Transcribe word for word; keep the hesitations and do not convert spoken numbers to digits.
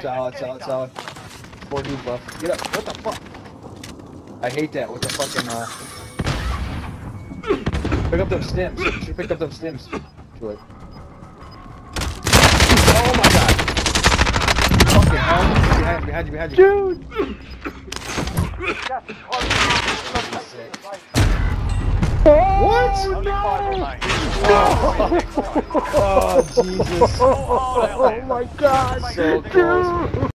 Solid, solid, solid. Four dude buff. Get up. What the fuck? I hate that with the fucking, uh... Pick up them stims. You should pick up them stims. Too late. Oh my god! Fucking hell. Behind you, behind you, behind you. Dude! What? No! Oh, oh, Jesus. Oh, oh, oh my god. So close.